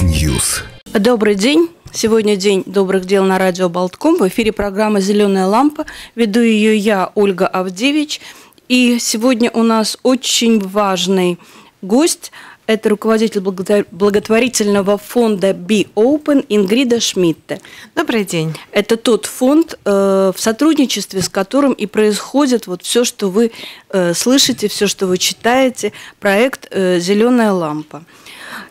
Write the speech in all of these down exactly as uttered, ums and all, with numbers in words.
News. Добрый день. Сегодня день добрых дел на радио Балтком. В эфире программа «Зеленая лампа». Веду ее я, Ольга Авдевич. И сегодня у нас очень важный гость. Это руководитель благотворительного фонда Be Open Ингрида Шмидте. Добрый день. Это тот фонд, в сотрудничестве с которым и происходит вот все, что вы слышите, все, что вы читаете, проект «Зеленая лампа».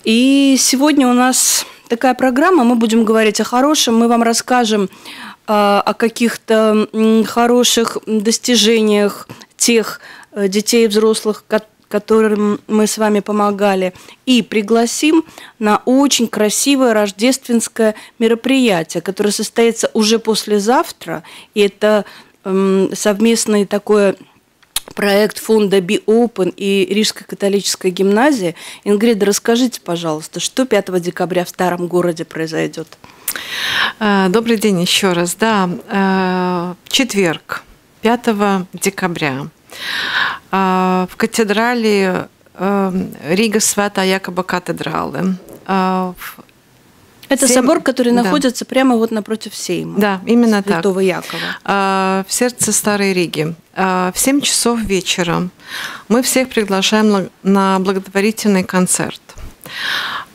И сегодня у нас такая программа, мы будем говорить о хорошем, мы вам расскажем о каких-то хороших достижениях тех детей и взрослых, которые... которым мы с вами помогали, и пригласим на очень красивое рождественское мероприятие, которое состоится уже послезавтра. И это эм, совместный такой проект фонда Be Open и Рижской католической гимназии. Ингрида, расскажите, пожалуйста, что пятого декабря в старом городе произойдет? Добрый день еще раз. Да, в четверг, пятого декабря. В катедрале Рига Свята Якоба катедралы. Это Сейм... собор, который находится да. прямо вот напротив Сейма. Да, именно так. Святого Якова. В сердце Старой Риги. В семь часов вечера мы всех приглашаем на благотворительный концерт,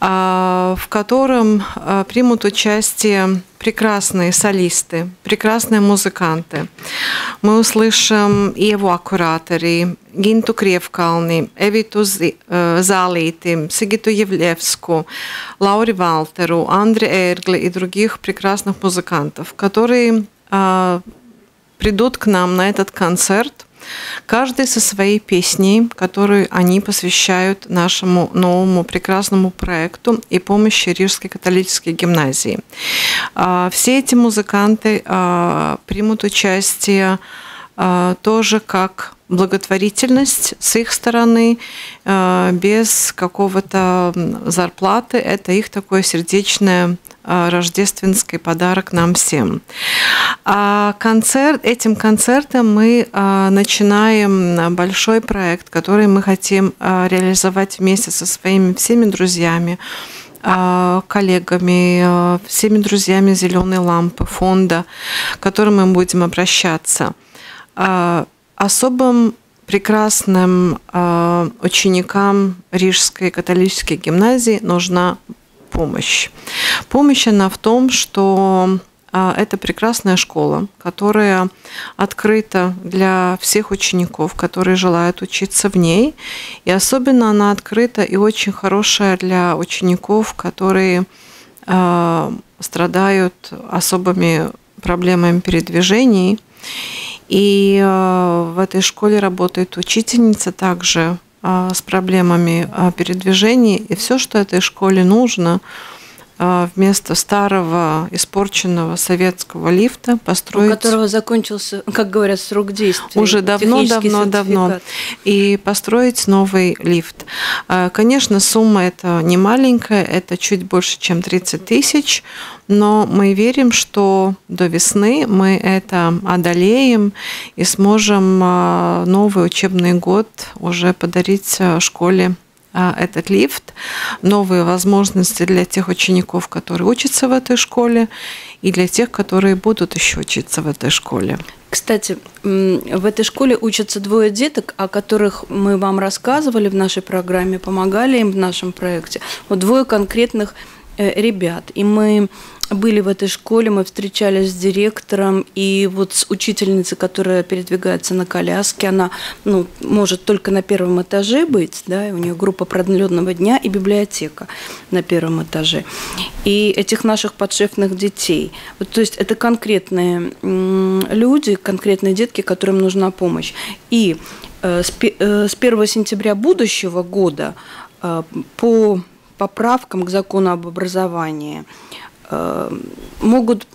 в котором примут участие прекрасные солисты, прекрасные музыканты. Мы услышим Еву Акуратери, Гинту Кревкални, Эвиту Залейти, Сигиту Евлевску, Лаури Валтеру, Андре Эргли и других прекрасных музыкантов, которые придут к нам на этот концерт, каждый со своей песней, которую они посвящают нашему новому прекрасному проекту и помощи Рижской католической гимназии. Все эти музыканты примут участие тоже как благотворительность с их стороны, без какого-то зарплаты. Это их такое сердечное рождественский подарок нам всем. А концерт, этим концертом мы начинаем большой проект, который мы хотим реализовать вместе со своими всеми друзьями, коллегами, всеми друзьями «Зеленой лампы», фонда, к которому мы будем обращаться. Особым прекрасным ученикам Рижской католической гимназии нужна помощь. Помощь она в том, что это прекрасная школа, которая открыта для всех учеников, которые желают учиться в ней. И особенно она открыта и очень хорошая для учеников, которые э, страдают особыми проблемами передвижений. И э, в этой школе работает учительница также с проблемами передвижений. И все, что этой школе нужно, вместо старого испорченного советского лифта построить... У которого закончился, как говорят, срок действия. Уже давно-давно-давно. И построить новый лифт. Конечно, сумма это не маленькая, это чуть больше, чем тридцать тысяч, но мы верим, что до весны мы это одолеем и сможем новый учебный год уже подарить школе этот лифт, новые возможности для тех учеников, которые учатся в этой школе, и для тех, которые будут еще учиться в этой школе. Кстати, в этой школе учатся двое деток, о которых мы вам рассказывали в нашей программе, помогали им в нашем проекте. Вот двое конкретных ребят. И мы были в этой школе, мы встречались с директором и вот с учительницей, которая передвигается на коляске. Она ну, может только на первом этаже быть, да, и у нее группа продленного дня и библиотека на первом этаже. И этих наших подшефных детей. Вот, то есть это конкретные люди, конкретные детки, которым нужна помощь. И э, с, э, с первого сентября будущего года э, по поправкам к закону об образовании могут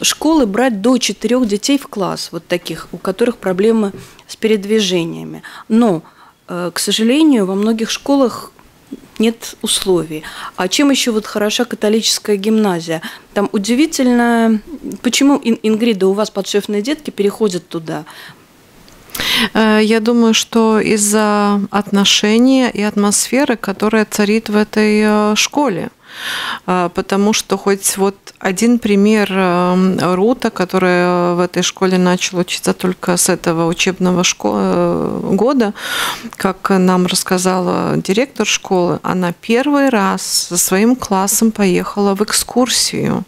школы брать до четырех детей в класс, вот таких, у которых проблемы с передвижениями. Но, к сожалению, во многих школах нет условий. А чем еще вот хороша католическая гимназия? Там удивительно, почему, Ингрида, у вас подшефные детки переходят туда? Я думаю, что из-за отношения и атмосферы, которая царит в этой школе. потому что хоть вот один пример Рута, которая в этой школе начала учиться только с этого учебного года, как нам рассказала директор школы, она первый раз со своим классом поехала в экскурсию.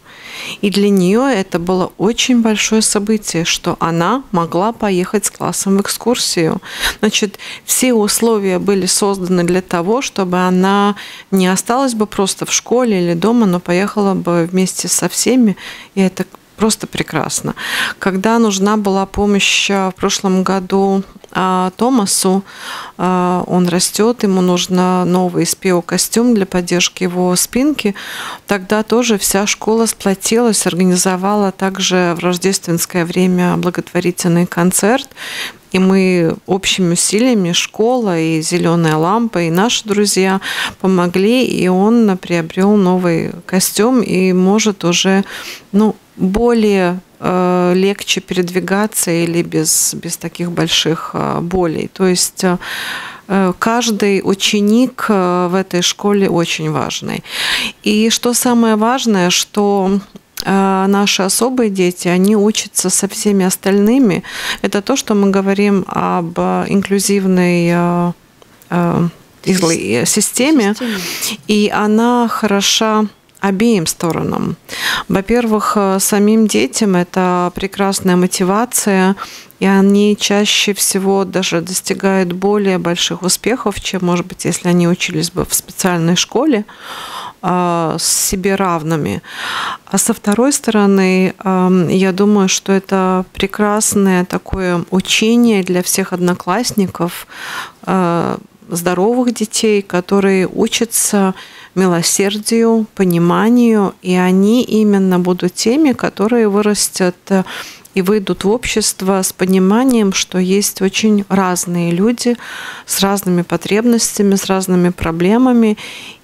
И для нее это было очень большое событие, что она могла поехать с классом в экскурсию. Значит, все условия были созданы для того, чтобы она не осталась бы просто в школе или дома, но поехала бы вместе со всеми. И это просто прекрасно. Когда нужна была помощь в прошлом году Томасу, он растет, ему нужно новый спео-костюм для поддержки его спинки, тогда тоже вся школа сплотилась, организовала также в рождественское время благотворительный концерт. И мы общими усилиями, школа и «Зеленая лампа», и наши друзья помогли, и он приобрел новый костюм и может уже, ну, более э, легче передвигаться или без, без таких больших э, болей. То есть э, каждый ученик э, в этой школе очень важный. И что самое важное, что наши особые дети, они учатся со всеми остальными. Это то, что мы говорим об инклюзивной системе, и она хороша обеим сторонам. Во-первых, самим детям это прекрасная мотивация, и они чаще всего даже достигают более больших успехов, чем, может быть, если они учились бы в специальной школе с себе равными. А со второй стороны, я думаю, что это прекрасное такое учение для всех одноклассников, здоровых детей, которые учатся милосердию, пониманию, и они именно будут теми, которые вырастят и выйдут в общество с пониманием, что есть очень разные люди с разными потребностями, с разными проблемами,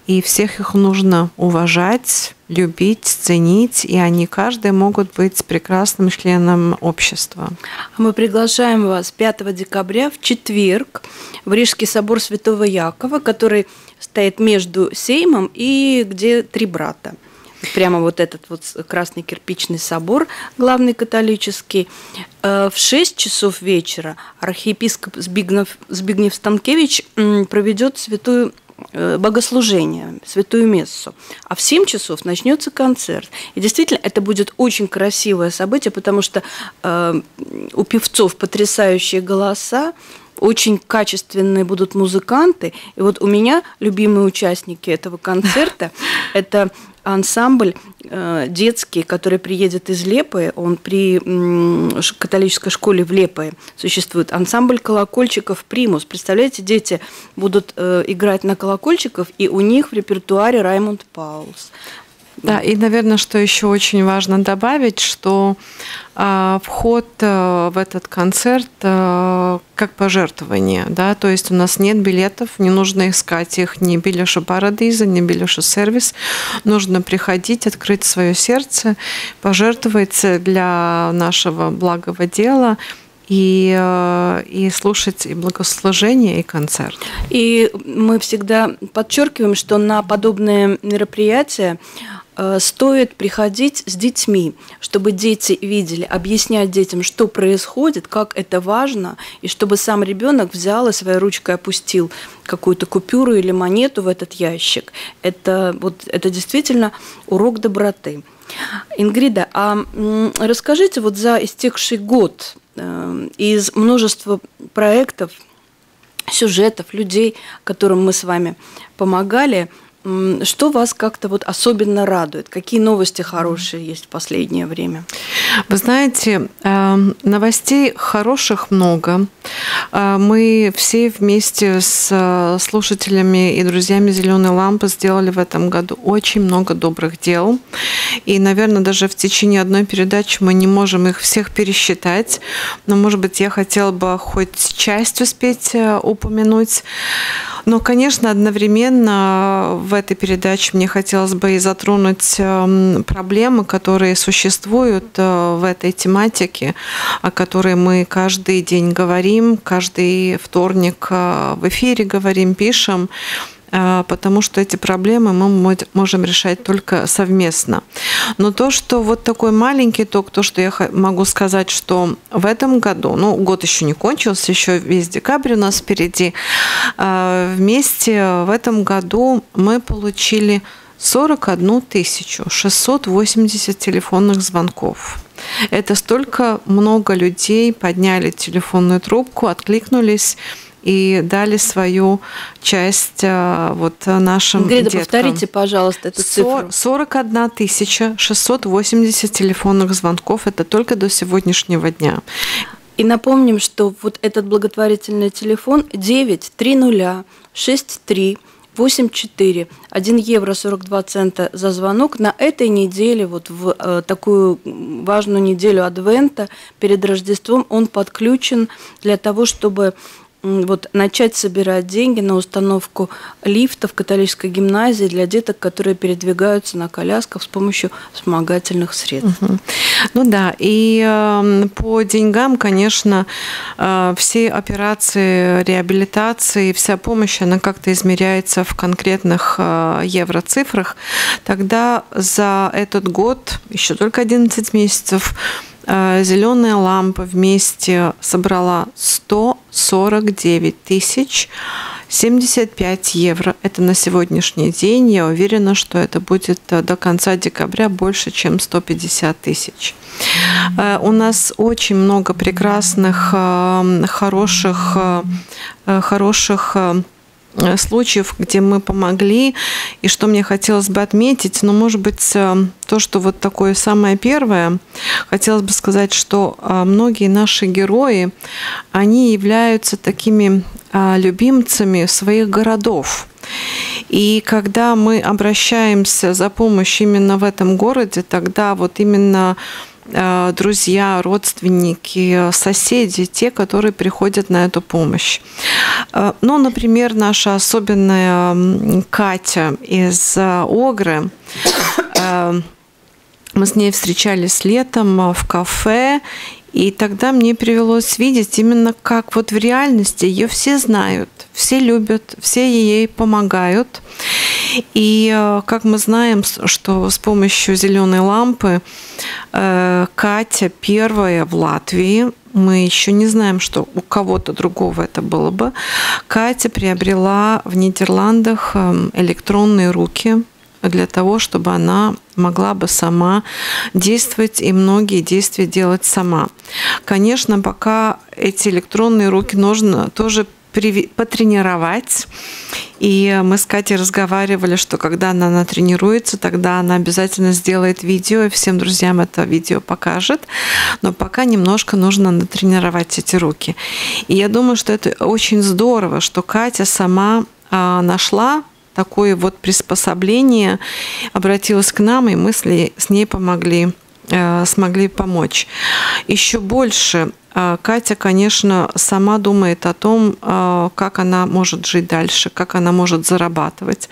и всех их нужно уважать, любить, ценить, и они каждый могут быть прекрасным членом общества. Мы приглашаем вас пятого декабря в четверг в Рижский собор Святого Якова, который стоит между Сеймом и где Три брата. Прямо вот этот вот красный кирпичный собор, главный католический. В шесть часов вечера архиепископ Збигнев, Збигнев Станкевич проведет святую богослужение, святую мессу. А в семь часов начнется концерт. И действительно, это будет очень красивое событие, потому что э, у певцов потрясающие голоса, очень качественные будут музыканты. И вот у меня любимые участники этого концерта – это ансамбль э, детский, который приедет из Лепы. Он при м, католической школе в Лепе существует. Ансамбль колокольчиков «Примус». Представляете, дети будут э, играть на колокольчиков, и у них в репертуаре Раймонд Паулс. Да, и, наверное, что еще очень важно добавить, что э, вход э, в этот концерт э, как пожертвование, да, то есть у нас нет билетов, не нужно искать их ни билеша Парадиза, ни билеша Сервис, нужно приходить, открыть свое сердце, пожертвовать для нашего благого дела. И, и слушать и благослужение, и концерт. И мы всегда подчеркиваем, что на подобные мероприятия стоит приходить с детьми, чтобы дети видели, объяснять детям, что происходит, как это важно, и чтобы сам ребенок взял и своей ручкой опустил какую-то купюру или монету в этот ящик. Это, вот, это действительно урок доброты. Ингрида, а расскажите вот за истекший год из множества проектов, сюжетов, людей, которым мы с вами помогали, что вас как-то вот особенно радует? Какие новости хорошие есть в последнее время? Вы знаете, новостей хороших много. Мы все вместе с слушателями и друзьями «Зеленой лампы» сделали в этом году очень много добрых дел. И, наверное, даже в течение одной передачи мы не можем их всех пересчитать. Но, может быть, я хотела бы хоть часть успеть упомянуть. Но, конечно, одновременно в этой передаче мне хотелось бы и затронуть проблемы, которые существуют в этой тематике, о которой мы каждый день говорим, каждый вторник в эфире говорим, пишем. потому что эти проблемы мы можем решать только совместно. Но то, что вот такой маленький итог, то, что я могу сказать, что в этом году, ну, год еще не кончился, еще весь декабрь у нас впереди, вместе в этом году мы получили сорок одну тысячу шестьсот восемьдесят телефонных звонков. Это столько много людей подняли телефонную трубку, откликнулись и дали свою часть вот нашим Ингрида, деткам. Повторите, пожалуйста, эту цифру. сорок одна тысяча шестьсот восемьдесят телефонных звонков. Это только до сегодняшнего дня. И напомним, что вот этот благотворительный телефон девять три ноль шесть три восемь четыре. один евро сорок два цента за звонок. На этой неделе, вот в э, такую важную неделю адвента, перед Рождеством, он подключен для того, чтобы э, вот, начать собирать деньги на установку лифта в католической гимназии для деток, которые передвигаются на колясках с помощью вспомогательных средств. Угу. Ну да, и э, по деньгам, конечно, э, все операции реабилитации, вся помощь, она как-то измеряется в конкретных э, евроцифрах, тогда за этот год, еще только одиннадцать месяцев, «Зеленая лампа» вместе собрала сто сорок девять тысяч семьдесят пять евро. Это на сегодняшний день. Я уверена, что это будет до конца декабря больше, чем сто пятьдесят тысяч. Mm-hmm. У нас очень много прекрасных, хороших, хороших случаев, где мы помогли. И что мне хотелось бы отметить, но, ну, может быть, то, что вот такое самое первое, хотелось бы сказать, что многие наши герои, они являются такими любимцами своих городов. И когда мы обращаемся за помощью именно в этом городе, тогда вот именно друзья, родственники, соседи, те, которые приходят на эту помощь. Ну, например, наша особенная Катя из Огры. Мы с ней встречались летом в кафе, и тогда мне привелось видеть именно как вот в реальности ее все знают, все любят, все ей помогают. И как мы знаем, что с помощью «Зеленой лампы» Катя первая в Латвии, мы еще не знаем, что у кого-то другого это было бы, Катя приобрела в Нидерландах электронные руки для того, чтобы она могла бы сама действовать и многие действия делать сама. Конечно, пока эти электронные руки нужно тоже потренировать. И мы с Катей разговаривали, что когда она, она тренируется, тогда она обязательно сделает видео, и всем друзьям это видео покажет. Но пока немножко нужно натренировать эти руки. И я думаю, что это очень здорово, что Катя сама а, нашла такое вот приспособление, обратилась к нам, и мы с ней помогли, а, смогли помочь. Еще больше Катя, конечно, сама думает о том, как она может жить дальше, как она может зарабатывать.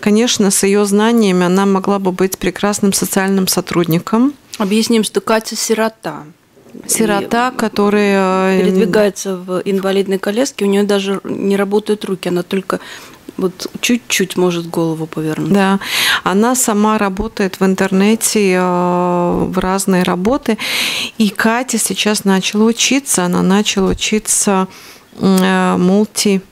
Конечно, с ее знаниями она могла бы быть прекрасным социальным сотрудником. Объясним, что Катя сирота. Сирота, которая передвигается в инвалидной коляске, у нее даже не работают руки, она только вот чуть-чуть может голову повернуть. Да, она сама работает в интернете, в разные работы. И Катя сейчас начала учиться, она начала учиться мультимедиа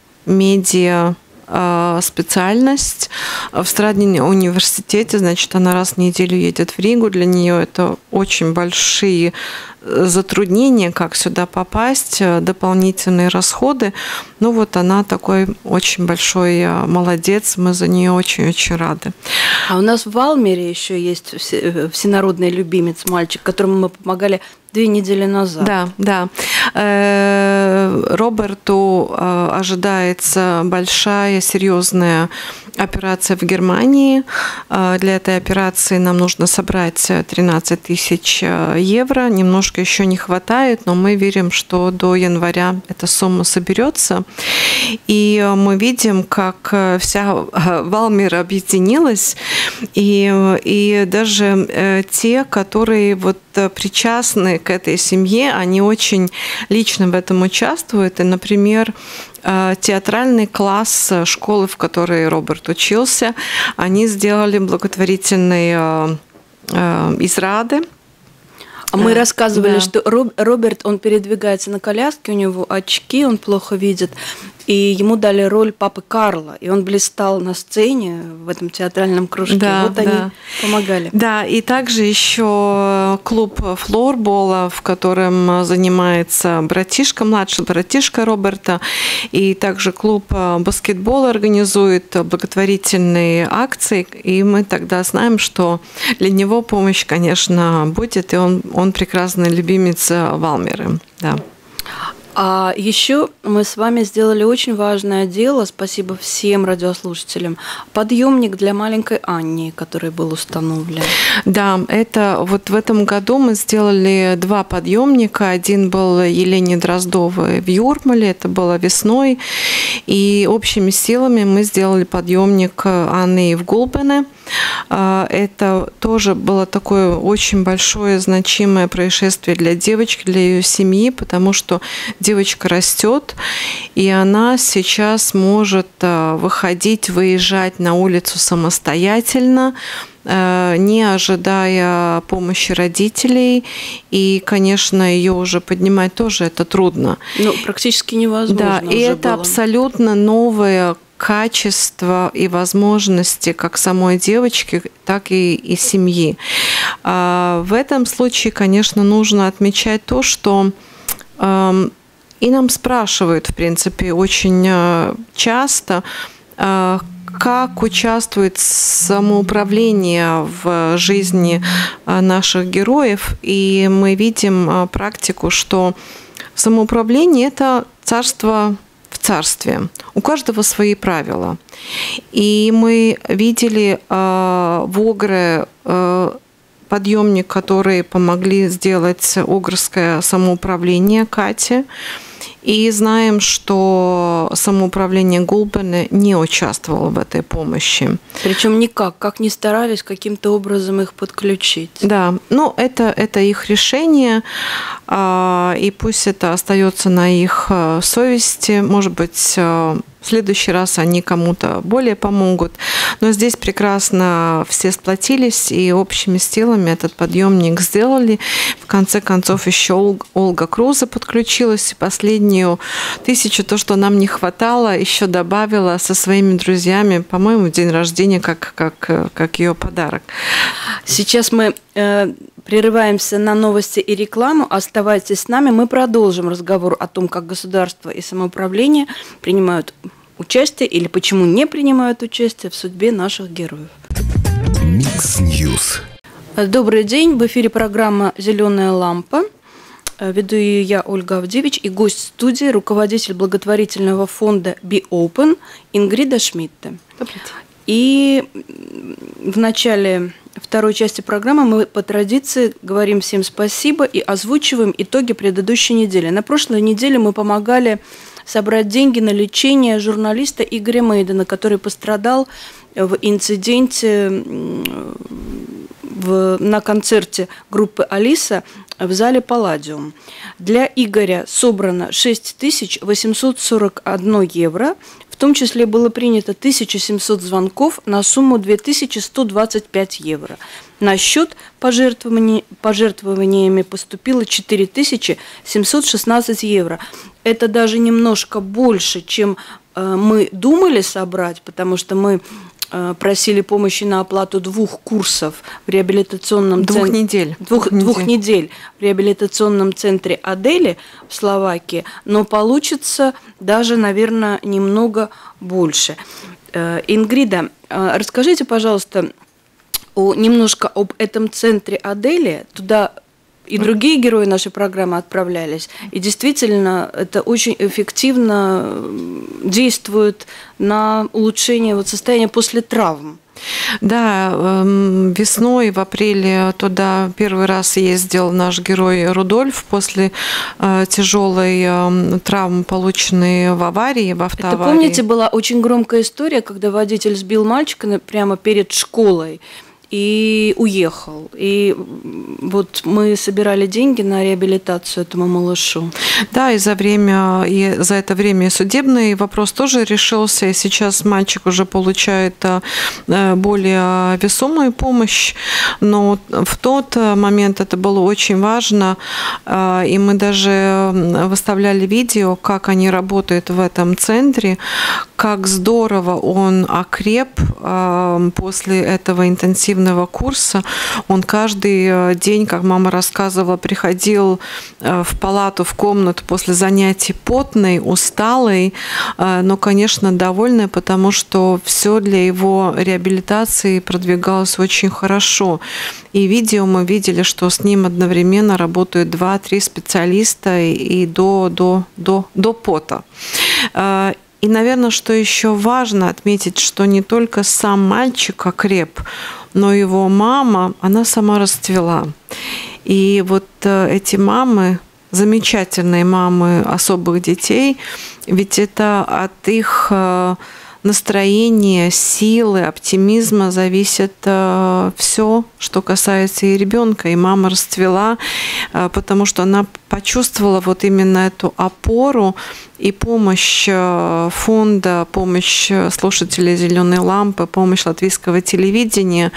специальность в Страдине университете, значит, она раз в неделю едет в Ригу, для нее это очень большие затруднения, как сюда попасть, дополнительные расходы, ну вот она такой очень большой молодец, мы за нее очень-очень рады. А у нас в Валмере еще есть всенародный любимец, мальчик, которому мы помогали две недели назад. Да, да. Роберту ожидается большая, серьезная операция в Германии. Для этой операции нам нужно собрать тринадцать тысяч евро. Немножко еще не хватает, но мы верим, что до января эта сумма соберется. И мы видим, как вся Валмира объединилась. И, и даже те, которые вот причастны к этой семье, они очень лично в этом участвуют. И, например, театральный класс школы, в которой Роберт учился, они сделали благотворительные израды. Мы рассказывали, да. что Роберт, он передвигается на коляске, у него очки, он плохо видит, и ему дали роль папы Карла, и он блистал на сцене в этом театральном кружке. Да, вот да. они помогали. Да, и также еще клуб флорбола, в котором занимается братишка, младший братишка Роберта, и также клуб баскетбола организует благотворительные акции, и мы тогда знаем, что для него помощь, конечно, будет, и он Он прекрасный любимец Валмеры. Да. А еще мы с вами сделали очень важное дело. Спасибо всем радиослушателям. Подъемник для маленькой Анни, который был установлен. Да, это вот в этом году мы сделали два подъемника. Один был Елене Дроздовой в Юрмале, это было весной. И общими силами мы сделали подъемник Анны в Гулбене. Это тоже было такое очень большое, значимое происшествие для девочки, для ее семьи, потому что девочка растет, и она сейчас может выходить, выезжать на улицу самостоятельно, не ожидая помощи родителей. И, конечно, ее уже поднимать тоже это трудно. Ну, практически невозможно. Да, и это было. Абсолютно новое качество и возможности как самой девочки, так и, и семьи. В этом случае, конечно, нужно отмечать то, что... И нам спрашивают, в принципе, очень часто, как участвует самоуправление в жизни наших героев. И мы видим практику, что самоуправление – это царство в царстве. У каждого свои правила. И мы видели в Огре подъемник, который помогли сделать Огрское самоуправление Кате. И знаем, что самоуправление Гулбене не участвовало в этой помощи. Причем никак, как ни старались каким-то образом их подключить. Да, ну это, это их решение, и пусть это остается на их совести. Может быть, в следующий раз они кому-то более помогут. Но здесь прекрасно все сплотились и общими силами этот подъемник сделали. В конце концов, еще Ольга Круза подключилась, и последний тысячу, то, что нам не хватало, еще добавила со своими друзьями, по-моему, в день рождения, как, как, как ее подарок. Сейчас мы э, прерываемся на новости и рекламу. Оставайтесь с нами, мы продолжим разговор о том, как государство и самоуправление принимают участие или почему не принимают участие в судьбе наших героев. Микс Ньюс. Добрый день, в эфире программа «Зеленая лампа». Веду ее я, Ольга Авдевич, и гость студии, руководитель благотворительного фонда Be Open Ингрида Шмидте. И в начале второй части программы мы по традиции говорим всем спасибо и озвучиваем итоги предыдущей недели. На прошлой неделе мы помогали собрать деньги на лечение журналиста Игоря Мейдена, который пострадал в инциденте в, на концерте группы «Алиса» в зале «Палладиум». Для Игоря собрано шесть тысяч восемьсот сорок один евро, в том числе было принято тысяча семьсот звонков на сумму две тысячи сто двадцать пять евро. На счет пожертвований, пожертвованиями поступило четыре тысячи семьсот шестнадцать евро. Это даже немножко больше, чем э, мы думали собрать, потому что мы просили помощи на оплату двух курсов в реабилитационном двух центре недель. Двух, двух, двух недель. недель в реабилитационном центре Адели в Словакии, но получится даже, наверное, немного больше. Ингрида, расскажите, пожалуйста, о, немножко об этом центре Адели. Туда и другие герои нашей программы отправлялись. И действительно, это очень эффективно действует на улучшение вот состояния после травм. Да, весной, в апреле туда первый раз ездил наш герой Рудольф после тяжелой травмы, полученной в аварии, в автоаварии. Это, помните, была очень громкая история, когда водитель сбил мальчика прямо перед школой. и уехал. И вот мы собирали деньги на реабилитацию этому малышу. Да, и за, время, и за это время судебный вопрос тоже решился, и сейчас мальчик уже получает более весомую помощь, но в тот момент это было очень важно, и мы даже выставляли видео, как они работают в этом центре, как здорово он окреп после этого интенсивного курса. Он каждый день, как мама рассказывала, приходил в палату, в комнату после занятий потный, усталый, но, конечно, довольный, потому что все для его реабилитации продвигалось очень хорошо. И видео мы видели, что с ним одновременно работают два-три специалиста и до, до, до, до пота. И, наверное, что еще важно отметить, что не только сам мальчик окреп, но его мама, она сама расцвела. И вот эти мамы, замечательные мамы особых детей, ведь это от их настроения, силы, оптимизма зависит все, что касается и ребенка. И мама расцвела, потому что она почувствовала вот именно эту опору и помощь фонда, помощь слушателей «Зеленой лампы», помощь латвийского телевидения.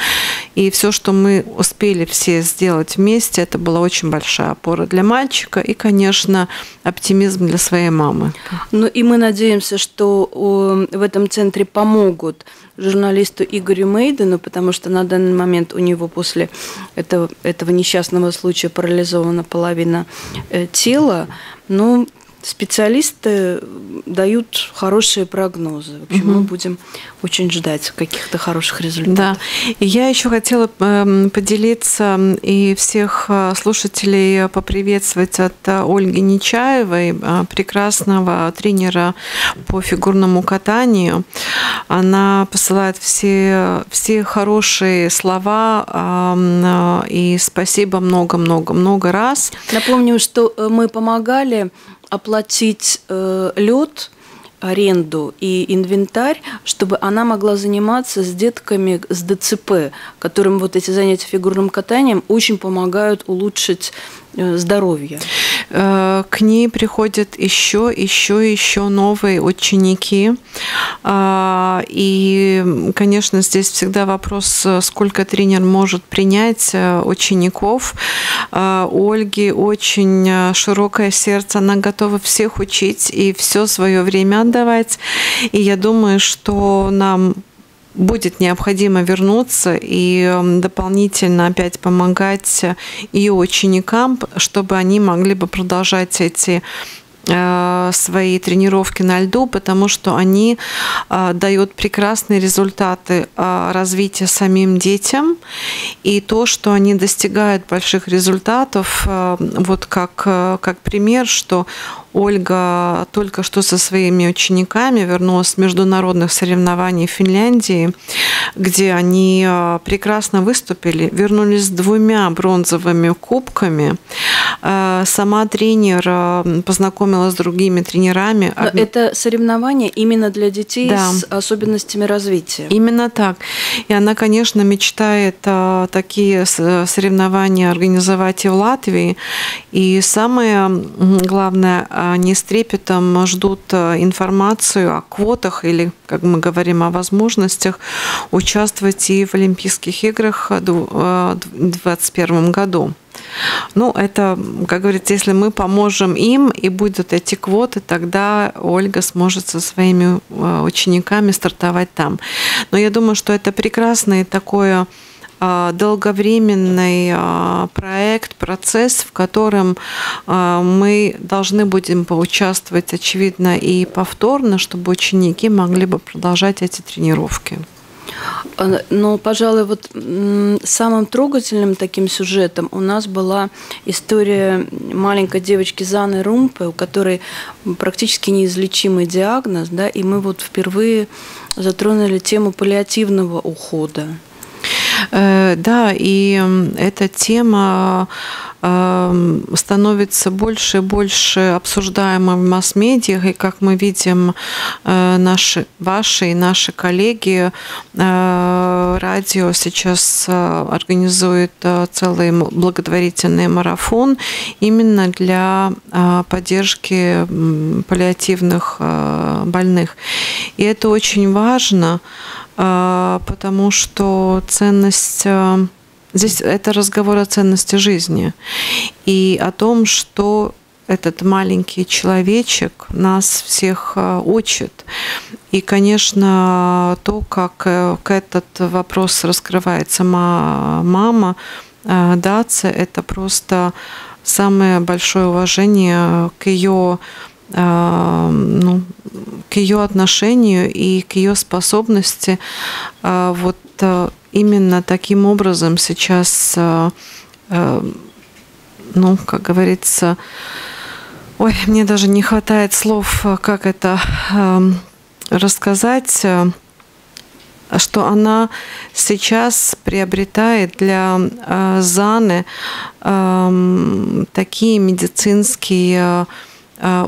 И все, что мы успели все сделать вместе, это была очень большая опора для мальчика и, конечно, оптимизм для своей мамы. Ну и мы надеемся, что в этом центре помогут журналисту Игорю Мейдену, потому что на данный момент у него после этого, этого несчастного случая парализована половина тела. Но специалисты дают хорошие прогнозы. В общем, угу. мы будем очень ждать каких-то хороших результатов. Да. И я еще хотела поделиться и всех слушателей поприветствовать от Ольги Нечаевой, прекрасного тренера по фигурному катанию. Она посылает все, все хорошие слова и спасибо много-много-много раз. Напомню, что мы помогали оплатить э, лед, аренду и инвентарь, чтобы она могла заниматься с детками с дэ цэ пэ, которым вот эти занятия фигурным катанием очень помогают улучшить здоровья. К ней приходят еще, еще, еще новые ученики. И, конечно, здесь всегда вопрос, сколько тренер может принять учеников. У Ольги очень широкое сердце, она готова всех учить и все свое время отдавать. И я думаю, что нам будет необходимо вернуться и дополнительно опять помогать и ученикам, чтобы они могли бы продолжать эти свои тренировки на льду, потому что они дают прекрасные результаты развития самим детям. И то, что они достигают больших результатов, вот как, как пример, что Ольга только что со своими учениками вернулась с международных соревнований в Финляндии, где они прекрасно выступили, вернулись с двумя бронзовыми кубками. Сама тренер познакомилась с другими тренерами. Но это соревнования именно для детей, да, с особенностями развития. Именно так. И она, конечно, мечтает такие соревнования организовать и в Латвии. И самое главное – они с трепетом ждут информацию о квотах или, как мы говорим, о возможностях участвовать и в Олимпийских играх в две тысячи двадцать первом году. Ну, это, как говорится, если мы поможем им и будут эти квоты, тогда Ольга сможет со своими учениками стартовать там. Но я думаю, что это прекрасное такое долговременный проект, процесс, в котором мы должны будем поучаствовать, очевидно, и повторно, чтобы ученики могли бы продолжать эти тренировки. Но, пожалуй, вот самым трогательным таким сюжетом у нас была история маленькой девочки Заны Румпы, у которой практически неизлечимый диагноз, да, и мы вот впервые затронули тему паллиативного ухода. Да, и эта тема становится больше и больше обсуждаемым в масс-медиях, и, как мы видим, наши, ваши и наши коллеги, радио сейчас организует целый благотворительный марафон именно для поддержки паллиативных больных. И это очень важно, потому что ценность... Здесь это разговор о ценности жизни и о том, что этот маленький человечек нас всех учит. И, конечно, то, как этот вопрос раскрывает сама мама Дация, это просто самое большое уважение к ее, ну, к ее отношению и к ее способности вот именно таким образом сейчас, ну, как говорится, ой, мне даже не хватает слов, как это рассказать, что она сейчас приобретает для Заны такие медицинские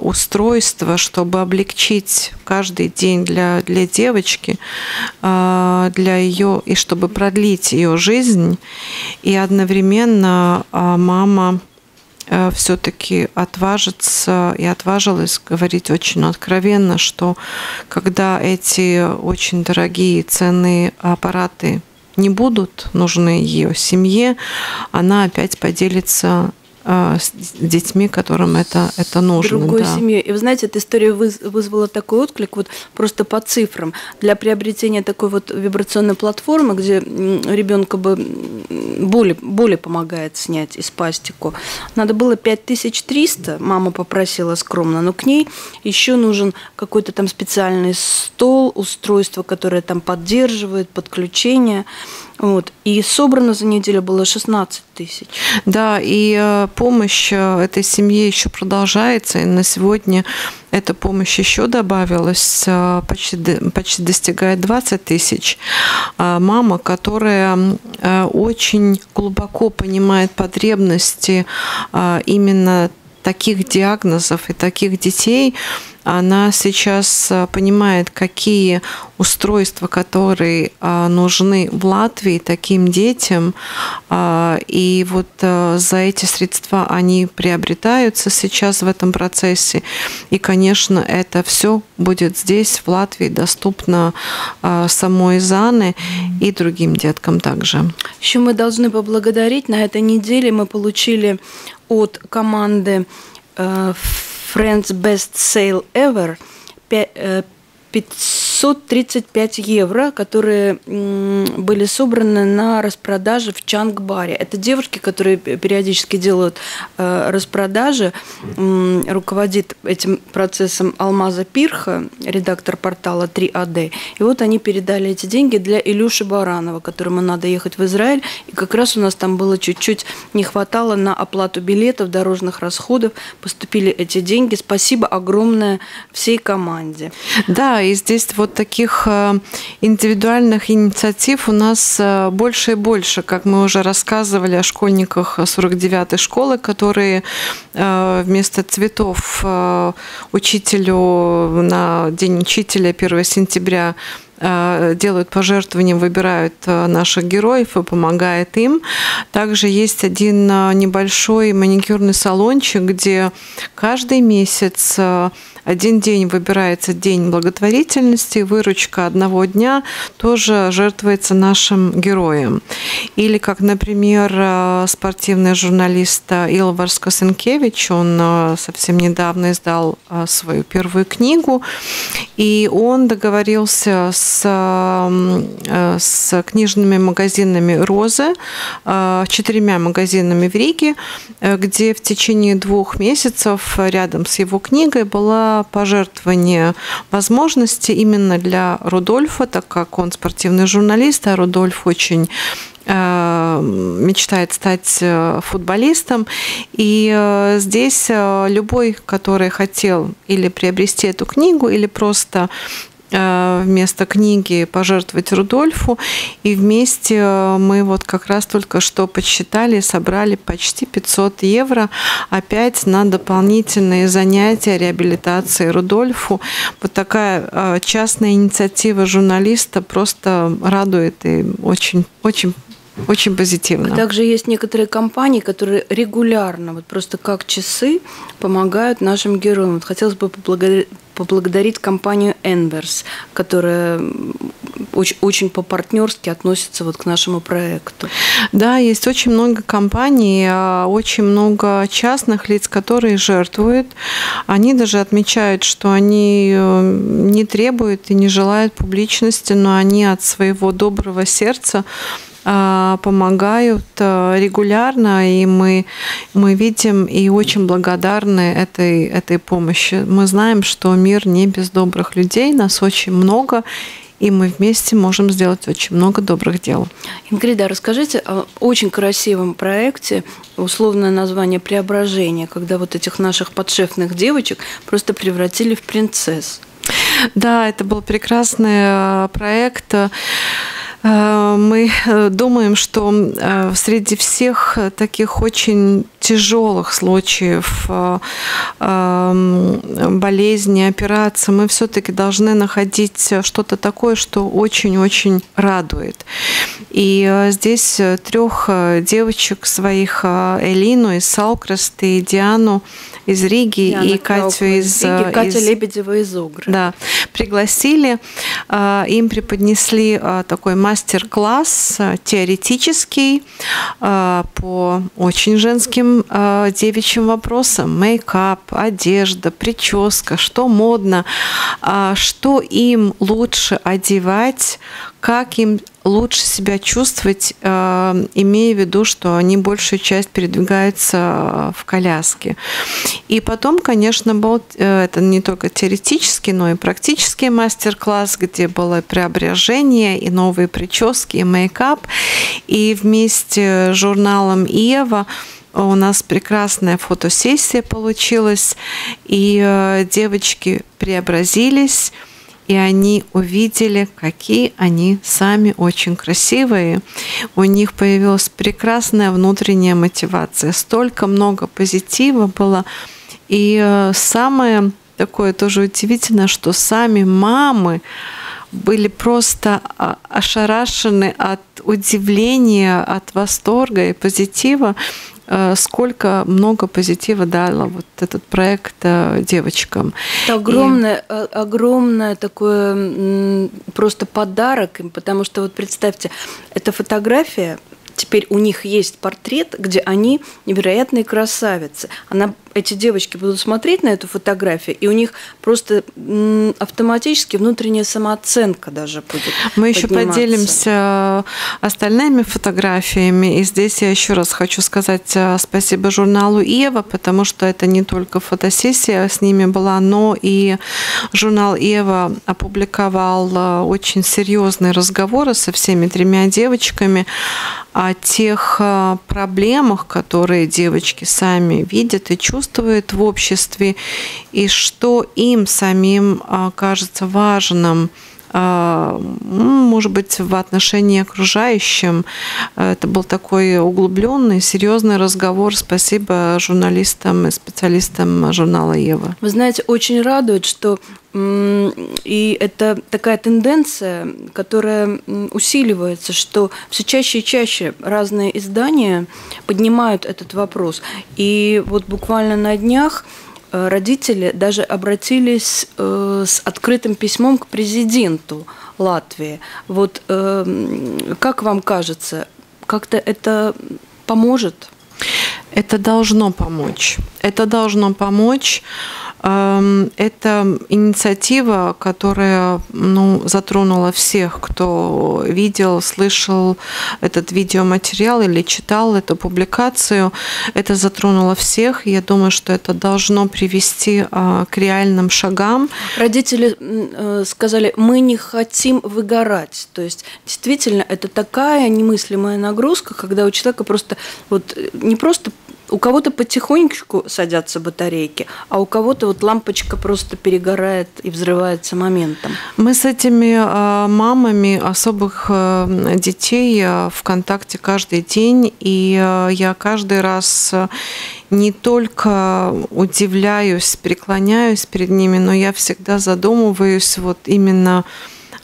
устройства, чтобы облегчить каждый день для, для девочки, для ее, и чтобы продлить ее жизнь. И одновременно мама все-таки отважится и отважилась говорить очень откровенно, что когда эти очень дорогие и ценные аппараты не будут нужны ее семье, она опять поделится с детьми, которым это, это нужно. Другой да. семье. И вы знаете, эта история вызвала такой отклик, вот просто по цифрам. Для приобретения такой вот вибрационной платформы, где ребенка бы боли, боли помогает снять из пластику, надо было пять тысяч триста, мама попросила скромно, но к ней еще нужен какой-то там специальный стол, устройство, которое там поддерживает, подключение. Вот. И собрано за неделю было шестнадцать тысяч. Да, и помощь этой семье еще продолжается. И на сегодня эта помощь еще добавилась, почти, почти достигает двадцать тысяч. Мама, которая очень глубоко понимает потребности именно таких диагнозов и таких детей, она сейчас понимает, какие устройства, которые нужны в Латвии таким детям. И вот за эти средства они приобретаются сейчас в этом процессе. И, конечно, это все будет здесь, в Латвии, доступно самой Зане и другим деткам также. Еще мы должны поблагодарить. На этой неделе мы получили от команды Friends Best Sale Ever пятьсот тридцать пять евро, которые были собраны на распродаже в Чанг-баре. Это девушки, которые периодически делают распродажи. Руководит этим процессом Алмаза Пирха, редактор портала три А Дэ. И вот они передали эти деньги для Илюши Баранова, которому надо ехать в Израиль. И как раз у нас там было чуть-чуть, не хватало на оплату билетов, дорожных расходов. Поступили эти деньги. Спасибо огромное всей команде. Да, и здесь вот таких индивидуальных инициатив у нас больше и больше, как мы уже рассказывали о школьниках сорок девятой школы, которые вместо цветов учителю на День учителя первого сентября делают пожертвования, выбирают наших героев и помогают им. Также есть один небольшой маникюрный салончик, где каждый месяц один день выбирается день благотворительности, выручка одного дня тоже жертвуется нашим героям. Или, как, например, спортивный журналист Илварс Косенкевич, он совсем недавно издал свою первую книгу, и он договорился с, с книжными магазинами «Розы», четырьмя магазинами в Риге, где в течение двух месяцев рядом с его книгой была пожертвование возможности именно для Рудольфа, так как он спортивный журналист, а Рудольф очень э, мечтает стать футболистом. И здесь любой, который хотел или приобрести эту книгу, или просто вместо книги пожертвовать Рудольфу. И вместе мы вот как раз только что подсчитали и собрали почти пятьсот евро опять на дополнительные занятия реабилитации Рудольфу. Вот такая частная инициатива журналиста просто радует и очень, очень Очень позитивно. Также есть некоторые компании, которые регулярно, вот просто как часы, помогают нашим героям. Вот хотелось бы поблагодарить, поблагодарить компанию Enverse, которая очень, очень по-партнерски относится вот к нашему проекту. Да, есть очень много компаний, очень много частных лиц, которые жертвуют. Они даже отмечают, что они не требуют и не желают публичности, но они от своего доброго сердца помогают регулярно, и мы, мы видим и очень благодарны этой, этой помощи. Мы знаем, что мир не без добрых людей, нас очень много, и мы вместе можем сделать очень много добрых дел. Ингрида, расскажите о очень красивом проекте, условное название «Преображение», когда вот этих наших подшефных девочек просто превратили в принцесс. Да, это был прекрасный проект. Мы думаем, что среди всех таких очень тяжелых случаев болезни, операций, мы все-таки должны находить что-то такое, что очень-очень радует. И здесь трех девочек своих, Элину из Салкреста и Диану из Риги, Диана и Катю из, из Риги, Катя из... Лебедева из Угры. Да, пригласили, им преподнесли такой мастер-класс теоретический по очень женским девичьим вопросам: мейкап, одежда, прическа, что модно, что им лучше одевать, как им лучше себя чувствовать, имея в виду, что они большую часть передвигаются в коляске. И потом, конечно, был это не только теоретический, но и практический мастер-класс, где было преображение, и новые прически, и мейкап. И вместе с журналом «Ева» у нас прекрасная фотосессия получилась, и девочки преобразились, и они увидели, какие они сами очень красивые. У них появилась прекрасная внутренняя мотивация. Столько много позитива было. И самое такое тоже удивительное, что сами мамы были просто ошарашены от удивления, от восторга и позитива, сколько много позитива дала вот этот проект девочкам. Это огромное, и... огромное такое просто подарок им, потому что вот представьте, эта фотография, теперь у них есть портрет, где они невероятные красавицы. Она, эти девочки будут смотреть на эту фотографию, и у них просто автоматически внутренняя самооценка даже будет Мы еще поделимся остальными фотографиями. И здесь я еще раз хочу сказать спасибо журналу «Ева», потому что это не только фотосессия с ними была, но и журнал «Ева» опубликовал очень серьезные разговоры со всеми тремя девочками о тех проблемах, которые девочки сами видят и чувствуют в обществе, и что им самим кажется важным, может быть, в отношении окружающим. Это был такой углубленный, серьезный разговор. Спасибо журналистам и специалистам журнала «Ева». Вы знаете, очень радует, что и это такая тенденция, которая усиливается, что все чаще и чаще разные издания поднимают этот вопрос. И вот буквально на днях родители даже обратились с открытым письмом к президенту Латвии. Вот как вам кажется, как-то это поможет? Это должно помочь. Это должно помочь. Это инициатива, которая, ну, затронула всех, кто видел, слышал этот видеоматериал или читал эту публикацию. Это затронуло всех. Я думаю, что это должно привести к реальным шагам. Родители сказали: мы не хотим выгорать. То есть, действительно, это такая немыслимая нагрузка, когда у человека просто вот не просто У кого-то потихонечку садятся батарейки, а у кого-то вот лампочка просто перегорает и взрывается моментом. Мы с этими мамами особых детей в контакте каждый день, и я каждый раз не только удивляюсь, преклоняюсь перед ними, но я всегда задумываюсь вот именно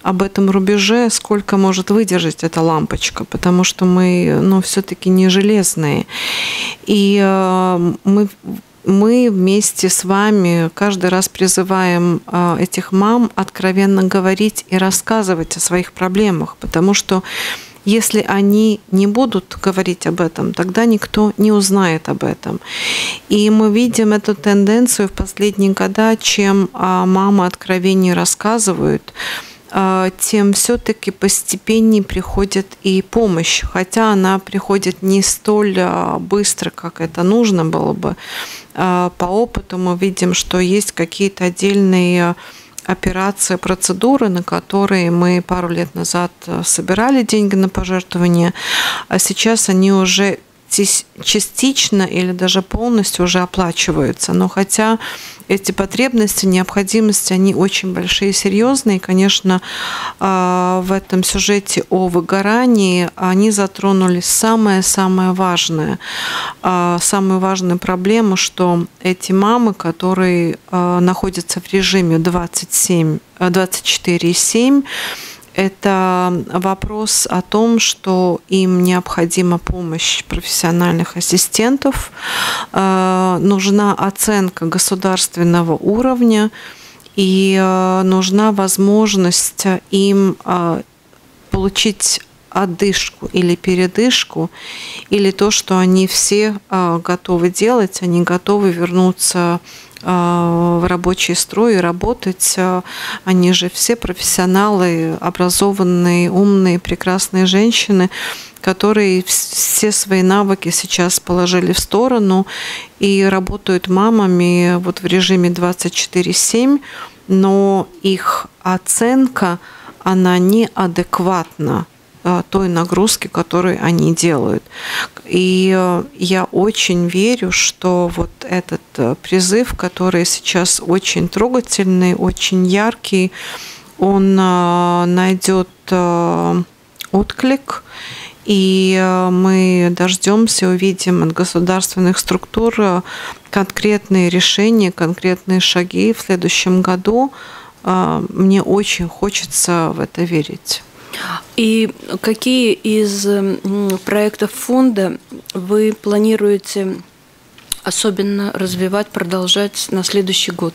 об этом рубеже, сколько может выдержать эта лампочка, потому что мы, ну, все-таки не железные. И мы, мы вместе с вами каждый раз призываем этих мам откровенно говорить и рассказывать о своих проблемах, потому что если они не будут говорить об этом, тогда никто не узнает об этом. И мы видим эту тенденцию в последние годы, чем мамы откровеннее рассказывают, тем все-таки постепеннее приходит и помощь, хотя она приходит не столь быстро, как это нужно было бы. По опыту мы видим, что есть какие-то отдельные операции, процедуры, на которые мы пару лет назад собирали деньги на пожертвования, а сейчас они уже частично или даже полностью уже оплачиваются. Но хотя эти потребности, необходимости, они очень большие и серьезные. И, конечно, в этом сюжете о выгорании они затронули самое-самое важное. Самую важную проблему, что эти мамы, которые находятся в режиме двадцать семь, двадцать четыре и семь, это вопрос о том, что им необходима помощь профессиональных ассистентов, нужна оценка государственного уровня и нужна возможность им получить одышку или передышку, или то, что они все готовы делать, они готовы вернуться в рабочий строй и работать. Они же все профессионалы, образованные, умные, прекрасные женщины, которые все свои навыки сейчас положили в сторону и работают мамами вот в режиме двадцать четыре семь, но их оценка, она неадекватна той нагрузки, которую они делают. И я очень верю, что вот этот призыв, который сейчас очень трогательный, очень яркий, он найдет отклик, и мы дождемся, увидим от государственных структур конкретные решения, конкретные шаги в следующем году. Мне очень хочется в это верить. И какие из проектов фонда вы планируете особенно развивать, продолжать на следующий год?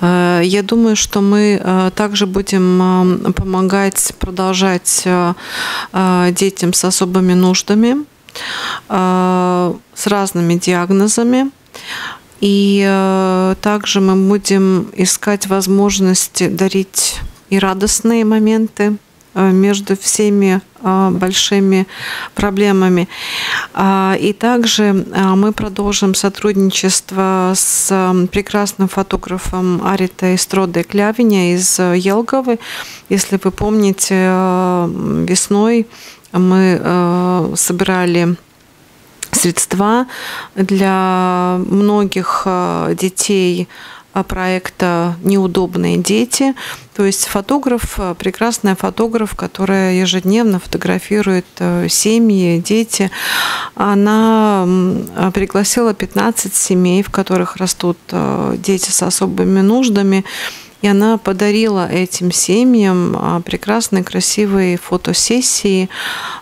Я думаю, что мы также будем помогать, продолжать детям с особыми нуждами, с разными диагнозами. И также мы будем искать возможности дарить и радостные моменты между всеми большими проблемами. И также мы продолжим сотрудничество с прекрасным фотографом Аритой Стродой Клявиня из Елговы. Если вы помните, весной мы собирали средства для многих детей проекта «Неудобные дети». То есть фотограф, прекрасная фотограф, которая ежедневно фотографирует семьи, дети. Она пригласила пятнадцать семей, в которых растут дети с особыми нуждами. И она подарила этим семьям прекрасные, красивые фотосессии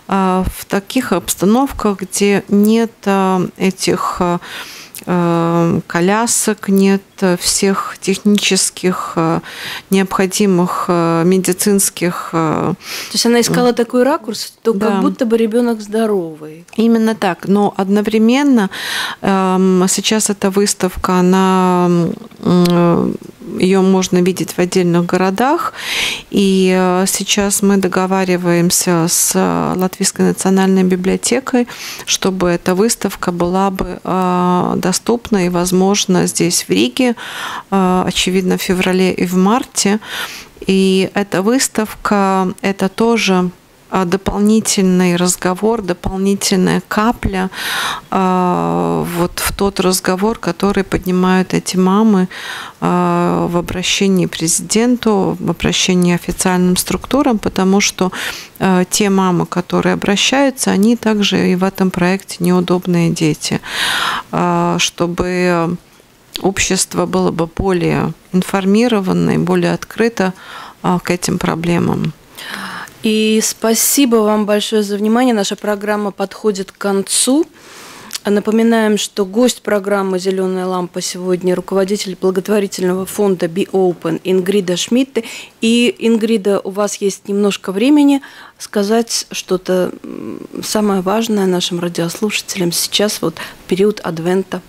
в таких обстановках, где нет этих колясок, нет всех технических необходимых медицинских. То есть она искала такой ракурс, то да, как будто бы ребенок здоровый. Именно так. Но одновременно сейчас эта выставка, она, ее можно видеть в отдельных городах. И сейчас мы договариваемся с Латвийской национальной библиотекой, чтобы эта выставка была бы доступна и возможна здесь, в Риге, очевидно, в феврале и в марте. И эта выставка – это тоже дополнительный разговор, дополнительная капля вот в тот разговор, который поднимают эти мамы в обращении к президенту, в обращении к официальным структурам, потому что те мамы, которые обращаются, они также и в этом проекте «Неудобные дети», чтобы общество было бы более информировано и более открыто к этим проблемам. И спасибо вам большое за внимание. Наша программа подходит к концу. Напоминаем, что гость программы «Зеленая лампа» сегодня руководитель благотворительного фонда Be Open Ингрида Шмидте. И, Ингрида, у вас есть немножко времени сказать что-то самое важное нашим радиослушателям сейчас, вот период адвента.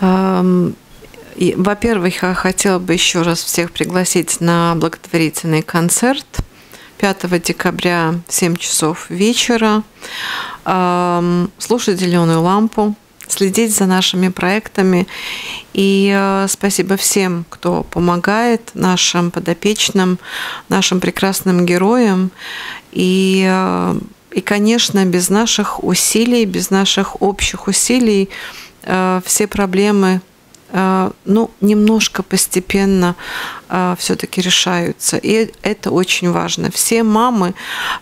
Во-первых, я хотела бы еще раз всех пригласить на благотворительный концерт пятого декабря в семь часов вечера. Слушать «Зеленую лампу», следить за нашими проектами. И спасибо всем, кто помогает нашим подопечным, нашим прекрасным героям. И, и конечно, без наших усилий, без наших общих усилий все проблемы, ну, немножко постепенно все-таки решаются. И это очень важно. Все мамы,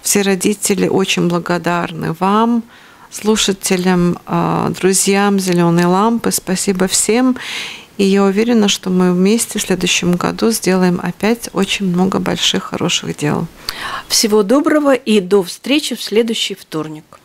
все родители очень благодарны вам, слушателям, друзьям «Зеленой лампы». Спасибо всем. И я уверена, что мы вместе в следующем году сделаем опять очень много больших, хороших дел. Всего доброго и до встречи в следующий вторник.